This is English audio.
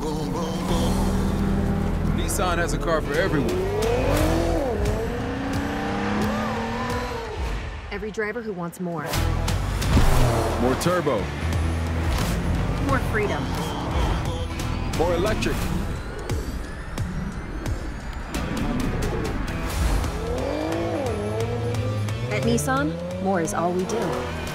boom, boom, boom. Nissan has a car for everyone. Every driver who wants more. More turbo. More freedom. More electric. At Nissan, more is all we do.